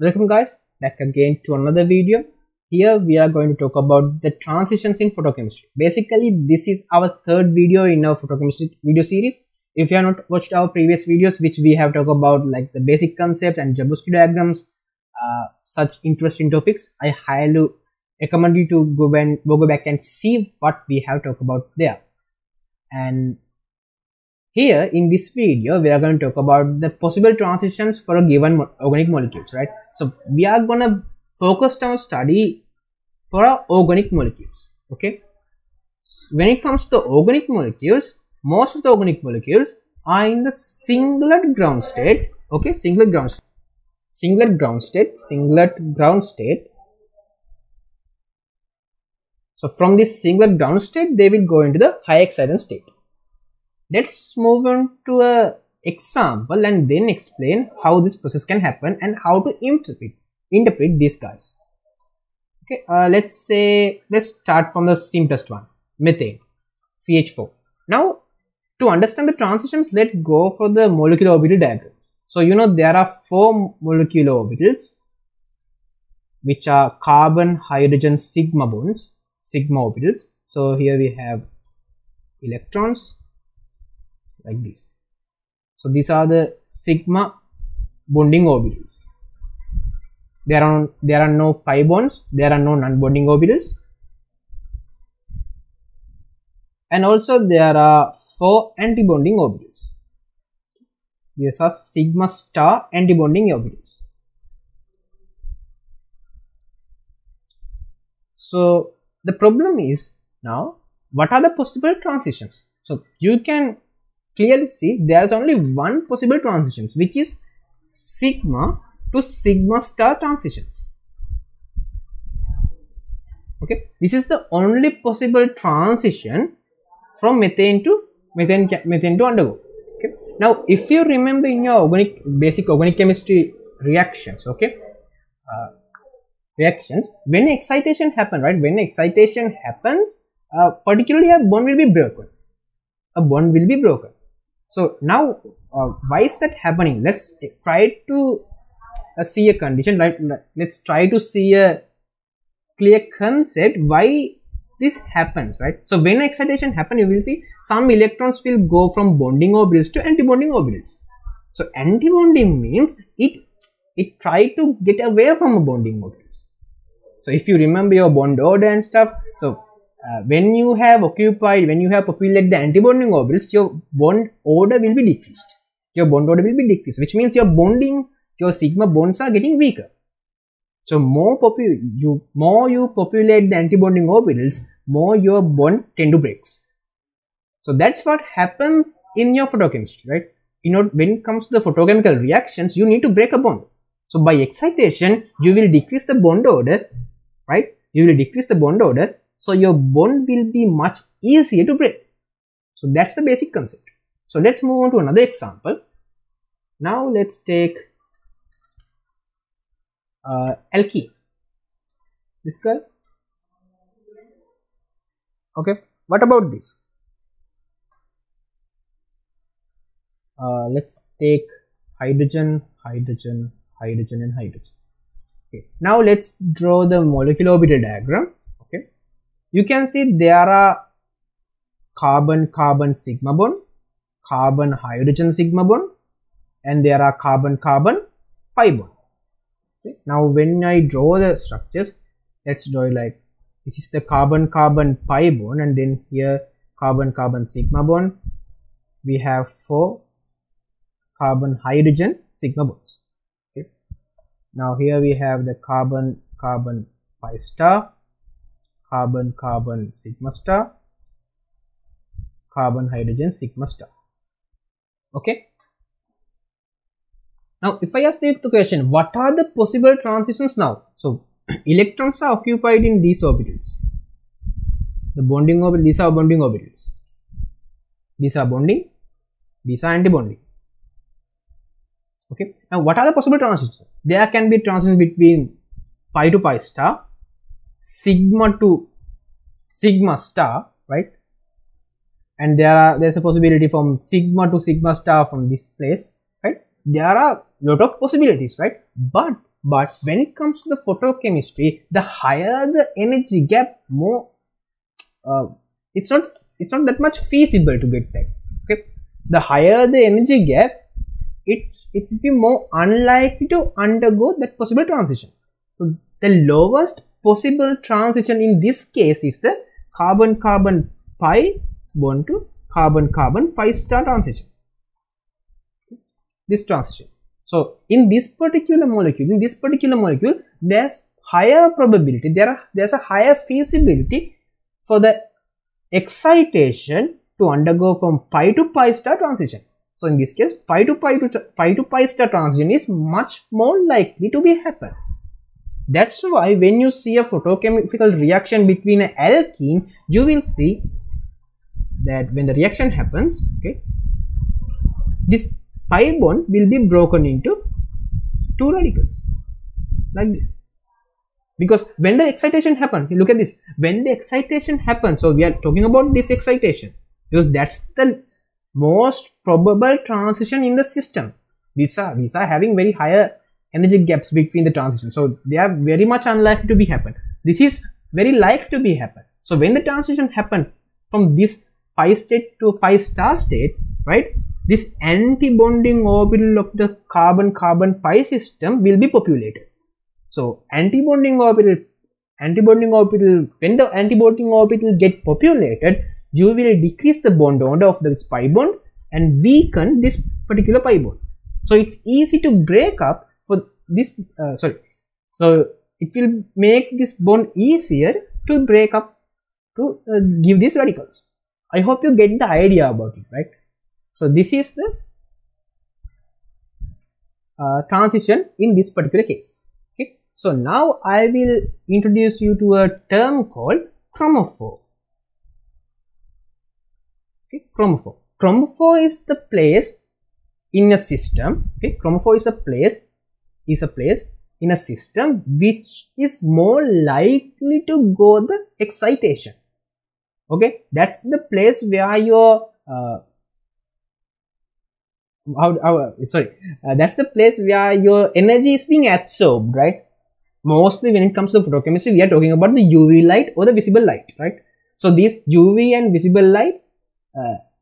Welcome guys, back again to another video. Here we are going to talk about the transitions in photochemistry. Basically this is our third video in our photochemistry video series. If you have not watched our previous videos, which we have talked about like the basic concepts and Jablonski diagrams, such interesting topics, I highly recommend you to go back and see what we have talked about there. And here in this video we are going to talk about the possible transitions for a given organic molecules, right? So we are going to focus our study for our organic molecules. Okay, when it comes to organic molecules, most of the organic molecules are in the singlet ground state. Okay, singlet ground state. So from this singlet ground state they will go into the high exciton state. Let's move on to an example and then explain how this process can happen and how to interpret these guys. Okay, let's start from the simplest one, methane, CH4. Now to understand the transitions, let's go for the molecular orbital diagram. So you know there are four molecular orbitals which are carbon, hydrogen, sigma orbitals. So here we have electrons, like this. So these are the sigma bonding orbitals. There are no pi bonds, there are no non-bonding orbitals, and also there are four antibonding orbitals. These are sigma star antibonding orbitals. So the problem is now what are the possible transitions? So you can clearly see there is only one possible transition, which is sigma to sigma star transitions. Okay, this is the only possible transition from methane to undergo. Okay, now if you remember in your basic organic chemistry reactions, okay, when excitation happens, right? When excitation happens, particularly a bond will be broken. So now why is that happening? Let's try to see a condition, right? Let's try to see a clear concept why this happens, right? So when excitation happens, you will see some electrons will go from bonding orbitals to antibonding orbitals. So antibonding means it try to get away from a bonding orbitals. So if you remember your bond order and stuff, so when you have populated the antibonding orbitals, your bond order will be decreased. Which means your sigma bonds are getting weaker. So more you populate the antibonding orbitals, more your bond tend to breaks. So that's what happens in your photochemistry, right? You know, when it comes to the photochemical reactions, you need to break a bond. So by excitation, you will decrease the bond order, right? So your bond will be much easier to break. So that's the basic concept. So let's move on to another example. Now let's take alkene. This guy. Okay. What about this? Let's take hydrogen. Okay. Now let's draw the molecular orbital diagram. You can see there are carbon-carbon sigma bond, carbon-hydrogen sigma bond, and there are carbon-carbon pi bond. Okay. Now when I draw the structures, let's draw it like this is the carbon-carbon pi bond, and then here carbon-carbon sigma bond. We have four carbon-hydrogen sigma bonds. Okay. Now here we have the carbon-carbon pi star, carbon-carbon sigma star, carbon-hydrogen sigma star. Okay. Now, if I ask you the question, what are the possible transitions now? So, electrons are occupied in these orbitals. The bonding orbitals, these are bonding orbitals. These are bonding, these are antibonding. Okay. Now, what are the possible transitions? There can be transition between pi to pi star, sigma to sigma star, right? And there's a possibility from sigma to sigma star from this place, right? There are lot of possibilities, right? But But when it comes to the photochemistry, the higher the energy gap, more it's not that much feasible to get that. Okay, the higher the energy gap, it will be more unlikely to undergo that possible transition. So the lowest possible transition in this case is the carbon-carbon pi bond to carbon-carbon pi star transition. Okay. This transition. So in this particular molecule, there's higher probability, there's a higher feasibility for the excitation to undergo from pi to pi star transition. So in this case, pi to pi star transition is much more likely to be happen. That's why when you see a photochemical reaction between an alkene, you will see that when the reaction happens, okay, this pi bond will be broken into two radicals like this. Because when the excitation happens, look at this, when the excitation happens, so we are talking about this excitation, because that's the most probable transition in the system. These are having very higher energy gaps between the transitions, so they are very much unlikely to be happen. This is very likely to be happen. So when the transition happen from this pi state to pi star state, right, this anti-bonding orbital of the carbon-carbon pi system will be populated. So anti-bonding orbital, when the anti-bonding orbital get populated, you will decrease the bond order of this pi bond and weaken this particular pi bond. So it's easy to break up for this, so it will make this bond easier to break up to give these radicals. I hope you get the idea about it, right? So this is the transition in this particular case. Okay. So now I will introduce you to a term called chromophore. Okay. Chromophore. Chromophore is the place in a system. Okay. Chromophore is a place in a system which is more likely to go the excitation. Okay. That's the place where your that's the place where your energy is being absorbed, right? Mostly when it comes to photochemistry, we are talking about the UV light or the visible light, right? So this UV and visible light,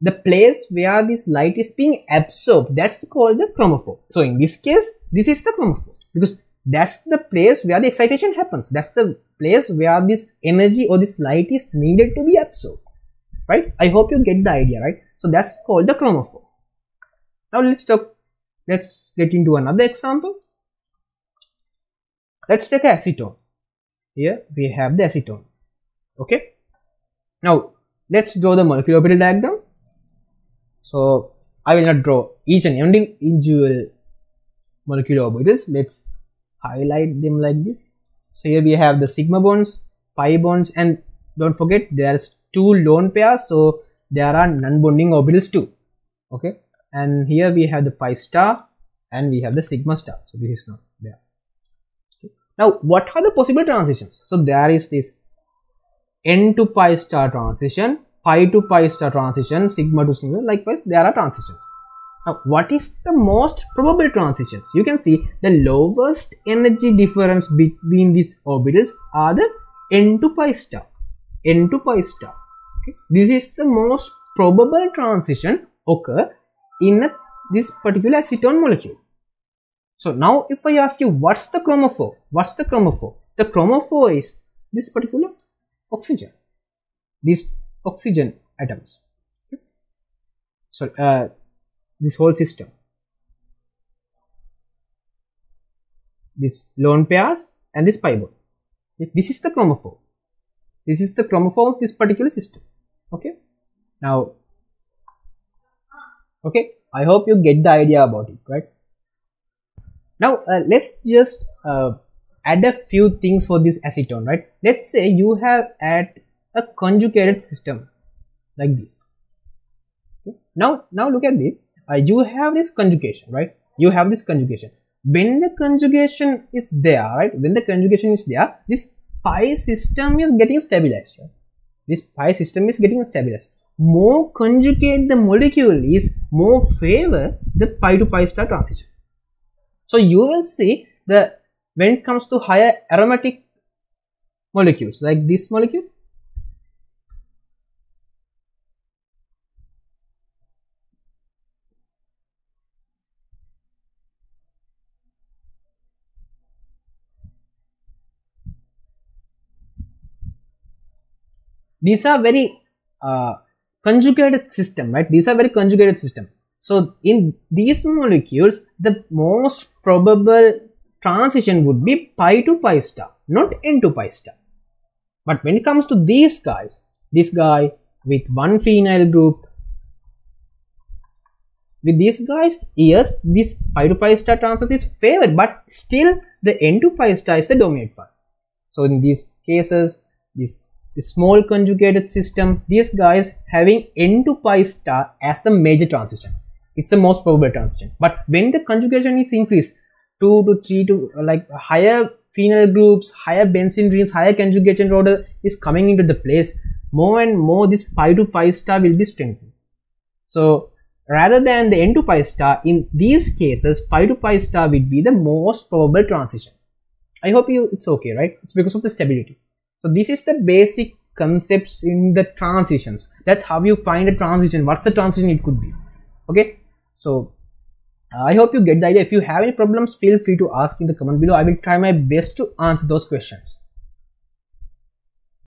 the place where this light is being absorbed, that's called the chromophore. So in this case, this is the chromophore, because that's the place where the excitation happens. That's the place where this energy or this light is needed to be absorbed, right? I hope you get the idea, right? So that's called the chromophore. Now let's get into another example. Let's take acetone. Here we have the acetone. Okay. Now let's draw the molecular orbital diagram. So I will not draw each and every individual molecular orbitals. Let's highlight them like this. So here we have the sigma bonds, pi bonds, and don't forget there's two lone pairs, so there are non-bonding orbitals too. Okay. And here we have the pi star and we have the sigma star. So this is not there. Okay. Now what are the possible transitions? So there is this n to pi star transition, pi to pi star transition, sigma to sigma, likewise there are transitions. Now what is the most probable transitions? You can see the lowest energy difference between these orbitals are the n to pi star, n to pi star. Okay. This is the most probable transition occur in this particular acetone molecule. So now if I ask you, what's the chromophore? What's the chromophore? The chromophore is this particular oxygen, these oxygen atoms. Okay. So this whole system, this lone pairs and this pi bond. Okay. This is the chromophore. This is the chromophore of this particular system. Okay. Now, okay, I hope you get the idea about it, right? Now let's just add a few things for this acetone, right? Let's say you have at a conjugated system like this. Okay. Now look at this. You have this conjugation, right? You have this conjugation. When the conjugation is there, right? When the conjugation is there, this pi system is getting stabilized. Right? This pi system is getting stabilized. More conjugate the molecule is, more favor the pi to pi star transition. So you will see the When it comes to higher aromatic molecules like this molecule, these are very conjugated system, right? These are very conjugated system. So in these molecules, the most probable transition would be pi to pi star, not into pi star. But when it comes to these guys, this guy with one phenyl group, with these guys, yes, this pi to pi star transition is favored, but still the n to pi star is the dominant one. So in these cases, this small conjugated system, these guys having n to pi star as the major transition. It's the most probable transition. But when the conjugation is increased, 2 to 3 to like higher phenyl groups, higher benzene rings, higher conjugated order is coming into the place, more and more this pi to pi star will be strengthened. So rather than the n to pi star, in these cases pi to pi star will be the most probable transition. I hope it's okay, right? It's because of the stability. So this is the basic concepts in the transitions. That's how you find a transition. What's the transition it could be? Okay. So I hope you get the idea. If you have any problems, feel free to ask in the comment below. I will try my best to answer those questions.